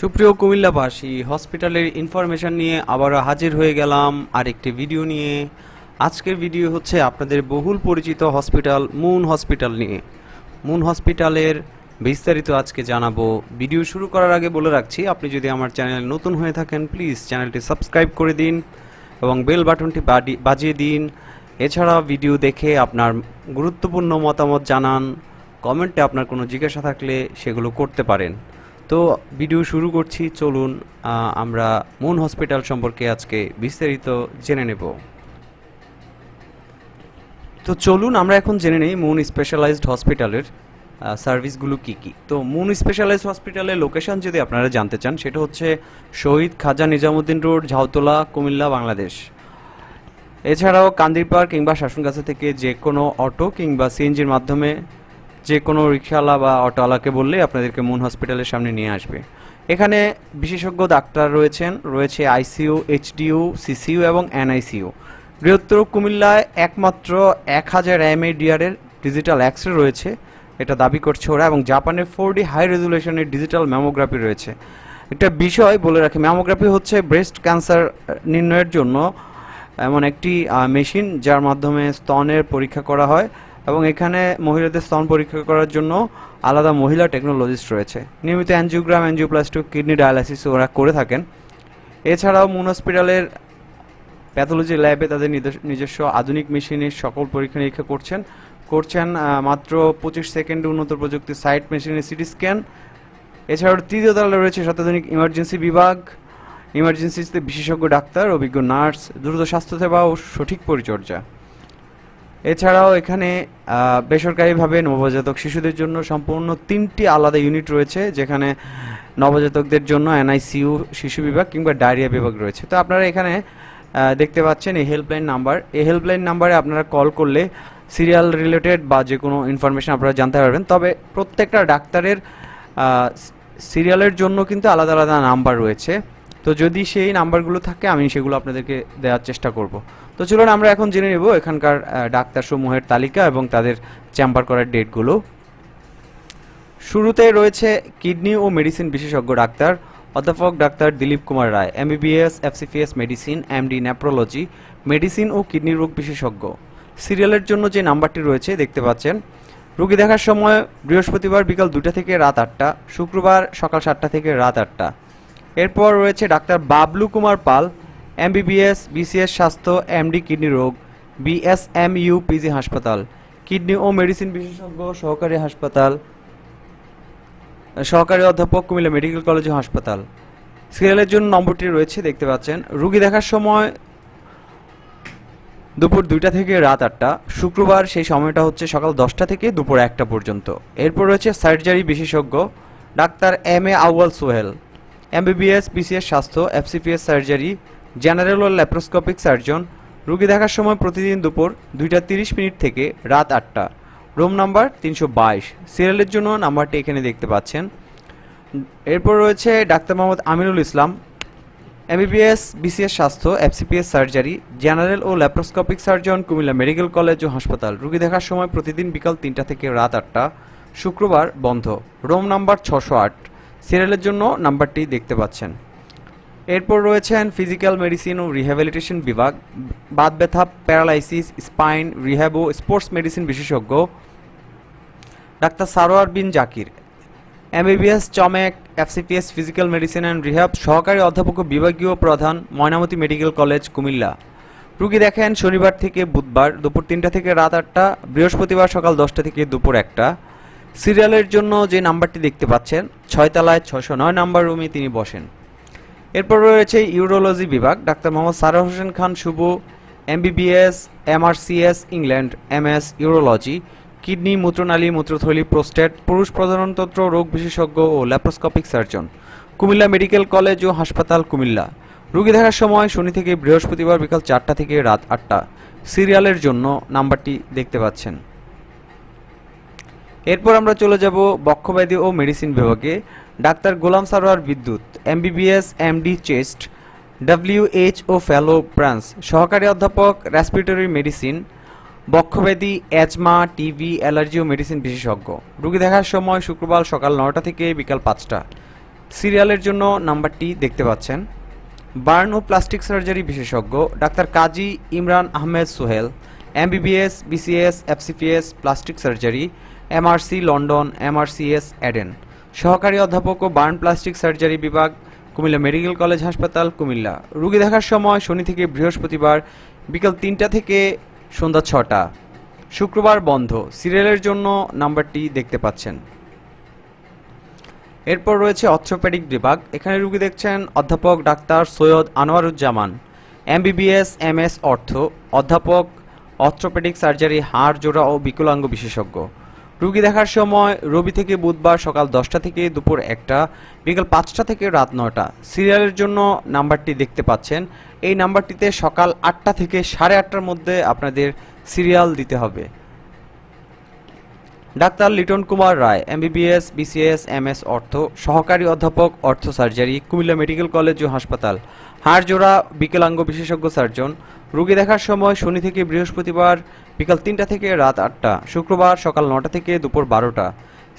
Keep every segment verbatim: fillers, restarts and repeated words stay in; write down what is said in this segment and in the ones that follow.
Supriya कुमिल्लाबासी hospital information निये आबारो हाजिर हुए गेलाम आरेकटी भिडियो निये। आजकेर भिडियो होच्छे आपनादेर बहुल परिचित हॉस्पिटल मून हॉस्पिटल निये। मून हॉस्पिटलेर विस्तारित आजके जानाबो। भिडियो शुरू करार आगे बोले राखछि आपनि जोदि आमार चैनेल नतुन हये थाकेन प्लिज चैनेलटी सबस्क्राइब करे दिन एबं बेल बाटनटी बाजिये दिन। एछाड़ा भिडियो देखे आपनार गुरुत्वपूर्ण मतामत जानान, कमेंटे आपनार कोनो जिज्ञासा थाकले सेगुलो करते पारेन। तो भिडियो शुरू करछि, चलुन आमरा मून हॉस्पिटल सम्पर्के आजके विस्तारित जेने नेब। तो चलुन आमरा एखन जेने नेइ मून स्पेशलाइज्ड हॉस्पिटलेर सार्विसगुलो कि कि। तो मून स्पेशलाइज्ड हॉस्पिटलेर लोकेशन जोदि आपनारा जानते चान सेटा होच्छे शहीद खाजा निजामुद्दीन रोड, झाउतला, कुमिल्ला, बांग्लादेश। एछाड़ाओ कांदिरपाड़ किंबा शासनगाछा थेके जे कोनो अटो किंबा सीएनजिर माध्यमे जे कोनो रिक्शाला बा अटोवालाके बोलले आपनादेरके मून हॉस्पिटलेर सामने निये आसबे। एखाने विशेषज्ञ डाक्तार रयेछेन, रयेछे आईसीयू, एचडियू, सीसीयू एबं एनआईसीयू। बृहत्तर कुमिल्लाय एकमात्र एक हज़ार एमएडिआर एर डिजिटल एक्सरे रयेछे एटा दाबी करछे ओरा, एबं जापाने फोर डी हाई रेजुलेशनेर डिजिटल मैमोग्राफी रयेछे। एटा विषय बोले राखि मैमोग्राफी होच्छे ब्रेस्ट कैंसार निर्णयेर जोन्नो एमन एकटी मेशिन जार माध्यमे स्तनेर परीक्षा करा हय এবং এখানে মহিলাদের স্তন পরীক্ষা করার জন্য আলাদা মহিলা টেকনোলজিস্ট রয়েছে। নিয়মিত অ্যানজিওগ্রাম, অ্যানজিওপ্লাস্টি, কিডনি ডায়ালাইসিস ওরা করে থাকেন। এছাড়াও মুন হসপিটালের প্যাথোলজি ল্যাবে তাদের নিজস্ব আধুনিক মেশিনের সকল পরীক্ষা নিরীক্ষা করছেন করছেন মাত্র পঁচিশ সেকেন্ডে উন্নত প্রযুক্তি সাইট মেশিনে সিটি স্ক্যান। এছাড়াও তৃতীয় তলা রয়েছে অত্যাধুনিক ইমার্জেন্সি বিভাগ, ইমার্জেন্সিতে বিশেষজ্ঞ ডাক্তার, অভিজ্ঞ নার্স, দ্রুত স্বাস্থ্যসেবা ও সঠিক পরিচর্যা। এছাড়াও এখানে বেসরকারিভাবে নবজাতক শিশুদের জন্য সম্পূর্ণ তিনটি আলাদা ইউনিট রয়েছে, যেখানে নবজাতকদের জন্য এনআইসিইউ, শিশু বিভাগ কিংবা ডায়রিয়া বিভাগ রয়েছে। তো আপনারা এখানে দেখতে পাচ্ছেন এই হেল্পলাইন নাম্বার। এই হেল্পলাইন নাম্বারে আপনারা কল করলে সিরিয়াল রিলেটেড বা যে কোনো ইনফরমেশন আপনারা জানতে পারবেন। তবে প্রত্যেকটা ডাক্তারের সিরিয়ালের জন্য কিন্তু আলাদা আলাদা নাম্বার রয়েছে। তো যদি সেই নাম্বারগুলো থাকে আমি সেগুলো আপনাদেরকে দেওয়ার চেষ্টা করব। তো চলুন আমরা এখন জেনে নেব এখানকার ডাক্তারসমূহের তালিকা এবং তাদের চেম্বার করার ডেটগুলো। শুরুতেই রয়েছে কিডনি ও মেডিসিন বিশেষজ্ঞ ডাক্তার অধ্যাপক doctor Dilip Kumar Roy, MBBS, FCPS medicine, MD nephrology, medicine ও কিডনি রোগ বিশেষজ্ঞ। সিরিয়ালের জন্য যে নাম্বারটি রয়েছে দেখতে পাচ্ছেন। রোগী দেখার সময় বৃহস্পতিবার বিকাল দুটা থেকে রাত আটটা, শুক্রবার সকাল সাতটা থেকে রাত আটটা। এরপর রয়েছে ডাক্তার বাবলু কুমার পাল, এমবিবিএস, বিসিএস স্বাস্থ্য, এমডি কিডনি রোগ, বিএসএমইউ পিজি হাসপাতাল, কিডনি ও মেডিসিন বিশেষজ্ঞ, সহকারী হাসপাতাল, সহকারী অধ্যাপক কুমিল্লা মেডিকেল কলেজ হাসপাতাল। সিরিয়ালের জন্য নম্বরটি রয়েছে দেখতে পাচ্ছেন। রোগী দেখার সময় দুপুর দুইটা থেকে রাত আটটা, শুক্রবার সেই সময়টা হচ্ছে সকাল দশটা থেকে দুপুর একটা পর্যন্ত। এরপর রয়েছে সার্জারি বিশেষজ্ঞ doctor M A Awal Sohel, MBBS, BCS স্বাস্থ্য, এফসিপিএস সার্জারি, জেনারেল ও ল্যাপ্রোস্কোপিক সার্জন। রোগী দেখার সময় প্রতিদিন দুপুর দুইটা তিরিশ মিনিট থেকে রাত আটটা, রুম নাম্বার তিনশো বাইশ। সিরিয়ালের জন্য নাম্বারটি এখানে দেখতে পাচ্ছেন। এরপর রয়েছে doctor Mohammad Aminul Islam, MBBS, BCS স্বাস্থ্য, এফসিপিএস সার্জারি, জেনারেল ও laparoscopic surgeon, Comilla medical college ও হাসপাতাল। রোগী দেখার সময় প্রতিদিন বিকাল তিনটা থেকে রাত আটটা, শুক্রবার বন্ধ, রুম নাম্বার ছশো আট। সিরিয়ালের জন্য নাম্বারটি দেখতে পাচ্ছেন। এরপর রয়েছেন ফিজিক্যাল মেডিসিন ও রিহ্যাবিলিটেশন বিভাগ, বাত ব্যথা, প্যারালাইসিস, স্পাইন, রিহ্যাব ও স্পোর্টস মেডিসিন বিশেষজ্ঞ doctor Sarwar Bin Zakir, MBBS, Chamek, FCPS physical medicine and rehab, সহকারী অধ্যাপক ও বিভাগীয় প্রধান, ময়নামতি মেডিকেল কলেজ কুমিল্লা। রুগী দেখেন শনিবার থেকে বুধবার দুপুর তিনটা থেকে রাত আটটা, বৃহস্পতিবার সকাল দশটা থেকে দুপুর একটা। সিরিয়ালের জন্য যে নাম্বারটি দেখতে পাচ্ছেন ছয়তলায় ছশো নয় নাম্বার রুমে তিনি বসেন। এরপর রয়েছে ইউরোলজি বিভাগ doctor Mohammad Saha Hossain Khan Shuvo, MBBS, MRCS England, MS urology, kidney, মূত্রনালী, মূত্রথলি, প্রোস্টেট, পুরুষ প্রজননতন্ত্র রোগ বিশেষজ্ঞ ও laparoscopic surgeon, Comilla medical college ও হাসপাতাল কুমিল্লা। রোগী দেখার সময় শনি থেকে বৃহস্পতিবার বিকাল চারটা থেকে রাত আটটা। সিরিয়ালের জন্য নাম্বারটি দেখতে পাচ্ছেন। এরপর আমরা চলে যাব বক্ষব্যাধি ও মেডিসিন বিভাগে ডাক্তার গোলাম সারওয়ার বিদ্যুৎ, MBBS, MD chest, WH O fellow France, সহকারী অধ্যাপক, রেসপিরেটরি মেডিসিন, বক্ষব্যাধি, অ্যাজমা, টিবি, অ্যালার্জি ও মেডিসিন বিশেষজ্ঞ। রোগী দেখার সময় শুক্রবার সকাল নটা থেকে বিকাল পাঁচটা, সিরিয়ালের জন্য নাম্বারটি দেখতে পাচ্ছেন। বার্ন ও প্লাস্টিক সার্জারি বিশেষজ্ঞ doctor Kazi Imran Ahmed Sohel, MBBS, BCS, FCPS, plastic surgery, MRC London, MRCS Edin, সহকারী অধ্যাপক ও বার্ন প্লাস্টিক সার্জারি বিভাগ, কুমিল্লা মেডিকেল কলেজ হাসপাতাল, কুমিল্লা। রোগী দেখার সময় শনি থেকে বৃহস্পতিবার বিকাল তিনটা থেকে সন্ধ্যা ছটা, শুক্রবার বন্ধ। সিরিয়ালের জন্য নাম্বারটি দেখতে পাচ্ছেন। এরপর রয়েছে অর্থোপেডিক বিভাগ, এখানে রোগী দেখছেন অধ্যাপক doctor Syed Anwaruzzaman, MBBS, MS ortho, অধ্যাপক অর্থোপেডিক সার্জারি, হাড়, জোড়া ও বিকলাঙ্গ বিশেষজ্ঞ। রোগী দেখার সময় রবি থেকে বুধবার সকাল দশটা থেকে দুপুর একটা, বিকাল পাঁচটা থেকে রাত নটা। সিরিয়ালের জন্য নাম্বারটি দেখতে পাচ্ছেন। এই নাম্বারটিতে সকাল আটটা থেকে সাড়ে আটটার মধ্যে আপনাদের সিরিয়াল দিতে হবে। Doctor Liton Kumar Roy, MBBS, BCS, MS ortho, সহকারী অধ্যাপক ortho surgery, Comilla medical college ও হাসপাতাল, হাড়, জোড়া, বিকলাঙ্গ বিশেষজ্ঞ সার্জন। রোগী দেখার সময় শনি থেকে বৃহস্পতিবার বিকাল তিনটা থেকে রাত আটটা, শুক্রবার সকাল নটা থেকে দুপুর বারোটা।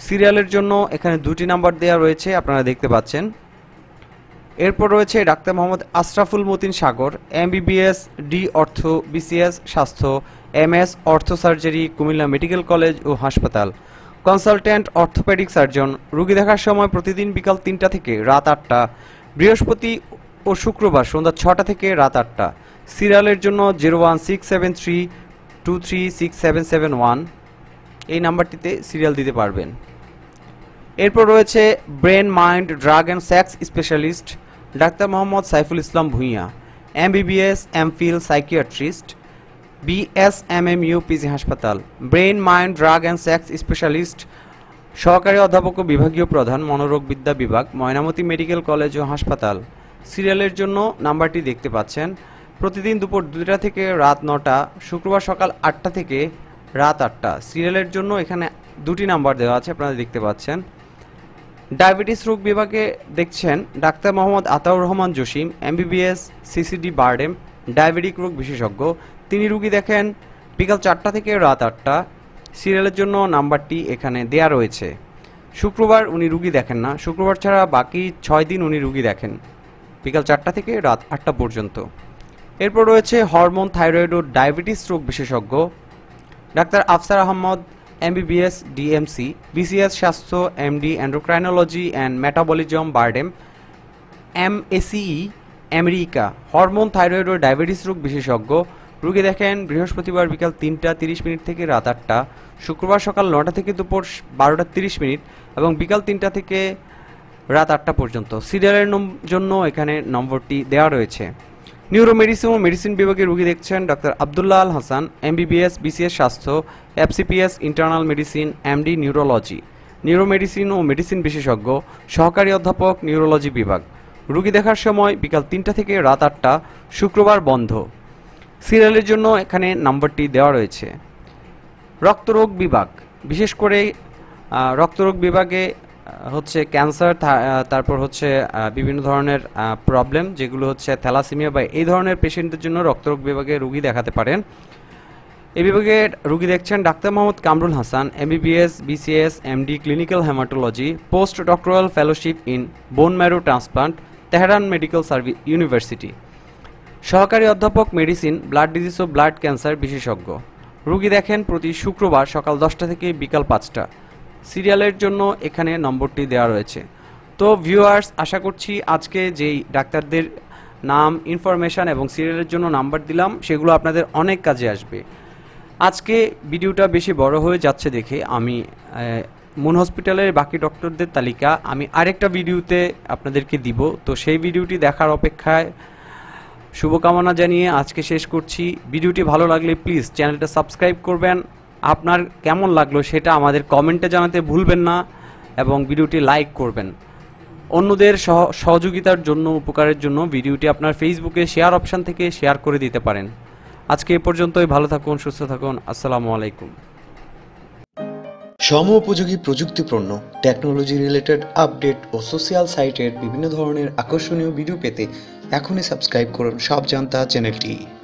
সিরিয়ালের জন্য এখানে দুটি নাম্বার দেওয়া রয়েছে, আপনারা দেখতে পাচ্ছেন। এরপর রয়েছে doctor Mohammad Ashraful Motin Sagor, MBBS, D ortho, BCS স্বাস্থ্য, MS ortho surgery, Comilla medical college ও হাসপাতাল, কনসালট্যান্ট অর্থোপেডিক সার্জন। রোগী দেখার সময় প্রতিদিন বিকাল তিনটা থেকে রাত আটটা, বৃহস্পতি ও শুক্রবার সন্ধ্যা ছটা থেকে রাত আটটা। সিরিয়ালের জন্য zero one six seven three two three six seven seven one এই নাম্বারটিতে সিরিয়াল দিতে পারবেন। এরপর রয়েছে brain, mind, drug and sex specialist doctor Mohammad Saiful Islam Bhuiyan, MBBS, MPhil, psychiatrist, BSMMU, PG হাসপাতাল, brain, mind, drug and sex specialist, সহকারী অধ্যাপক ও বিভাগীয় প্রধান, মনোরোগবিদ্যা বিভাগ, ময়নামতি মেডিকেল কলেজ ও হাসপাতাল। সিরিয়ালের জন্য নাম্বারটি দেখতে পাচ্ছেন। প্রতিদিন দুপুর দুইটা থেকে রাত নটা, শুক্রবার সকাল আটটা থেকে রাত আটটা। সিরিয়ালের জন্য এখানে দুটি নাম্বার দেওয়া আছে, আপনারা দেখতে পাচ্ছেন। ডায়াবেটিস রোগ বিভাগে দেখছেন doctor Mohammad Ataur Rahman Jasim, MBBS, CCD BIRDEM, diabetic রোগ বিশেষজ্ঞ। তিনি রুগী দেখেন বিকাল চারটা থেকে রাত আটটা। সিরিয়ালের জন্য নাম্বারটি এখানে দেয়া রয়েছে। শুক্রবার উনি রুগী দেখেন না, শুক্রবার ছাড়া বাকি ছয় দিন উনি রুগী দেখেন বিকাল চারটা থেকে রাত আটটা পর্যন্ত। এরপর রয়েছে হরমোন, থাইরয়েড ও ডায়াবেটিস রোগ বিশেষজ্ঞ doctor Afsar Ahmed, MBBS, DMC, BCS স্বাস্থ্য, MD, endocrinology and metabolism, BIRDEM, MACE, America, hormone, thyroid ও ডায়াবেটিস রোগ বিশেষজ্ঞ। রুগী দেখেন বৃহস্পতিবার বিকাল তিনটা তিরিশ মিনিট থেকে রাত আটটা, শুক্রবার সকাল নটা থেকে দুপুর বারোটা তিরিশ মিনিট এবং বিকাল তিনটা থেকে রাত আটটা পর্যন্ত। সিরিয়ালের জন্য এখানে নম্বরটি দেওয়া রয়েছে। নিউরোমেডিসিন ও মেডিসিন বিভাগে রুগী দেখছেন doctor Abdullah Hasan, MBBS, BCS স্বাস্থ্য, FCPS, internal medicine, MD, neurology, neuromedicine ও মেডিসিন বিশেষজ্ঞ, সহকারী অধ্যাপক, নিউরোলজি বিভাগ। রুগী দেখার সময় বিকাল তিনটা থেকে রাত আটটা, শুক্রবার বন্ধ। সিরিয়ালের জন্য এখানে নাম্বারটি দেওয়া রয়েছে। রক্তরোগ বিভাগ, বিশেষ করে রক্তরোগ বিভাগে হচ্ছে ক্যান্সার, তারপর হচ্ছে বিভিন্ন ধরনের প্রবলেম যেগুলো হচ্ছে থ্যালাসেমিয়া বা এই ধরনের পেশেন্টদের জন্য রক্তরোগ বিভাগে রুগী দেখাতে পারেন। এই বিভাগে রুগী দেখছেন doctor Mohammad Kamrul Hasan, MBBS, BCS, MD, clinical haematology, post doctoral fellowship in bone marrow transplant, Tehran medical service university, সহকারী অধ্যাপক মেডিসিন, ব্লাড ডিজিজ ও ব্লাড ক্যান্সার বিশেষজ্ঞ। রুগী দেখেন প্রতি শুক্রবার সকাল দশটা থেকে বিকাল পাঁচটা। সিরিয়ালের জন্য এখানে নম্বরটি দেওয়া রয়েছে। তো ভিউয়ার্স, আশা করছি আজকে যেই ডাক্তারদের নাম, ইনফরমেশান এবং সিরিয়ালের জন্য নাম্বার দিলাম সেগুলো আপনাদের অনেক কাজে আসবে। আজকে ভিডিওটা বেশি বড় হয়ে যাচ্ছে দেখে আমি মুন হসপিটালের বাকি ডক্টরদের তালিকা আমি আরেকটা ভিডিওতে আপনাদেরকে দিব, তো সেই ভিডিওটি দেখার অপেক্ষায় শুভকামনা জানিয়ে আজকে শেষ করছি। ভিডিওটি ভালো লাগলে প্লিজ চ্যানেলটা সাবস্ক্রাইব করবেন। আপনার কেমন লাগলো সেটা আমাদের কমেন্টে জানাতে ভুলবেন না এবং ভিডিওটি লাইক করবেন। অন্যদের সহ সহযোগিতার জন্য, উপকারের জন্য ভিডিওটি আপনার ফেসবুকে শেয়ার অপশান থেকে শেয়ার করে দিতে পারেন। আজকে এ পর্যন্তই, ভালো থাকুন, সুস্থ থাকুন, আসসালামু আলাইকুম। সময়োপযোগী প্রযুক্তিপূর্ণ, টেকনোলজি রিলেটেড আপডেট ও সোশ্যাল সাইটের বিভিন্ন ধরনের আকর্ষণীয় ভিডিও পেতে এখনই সাবস্ক্রাইব করুন সব জানতা চ্যানেলটি।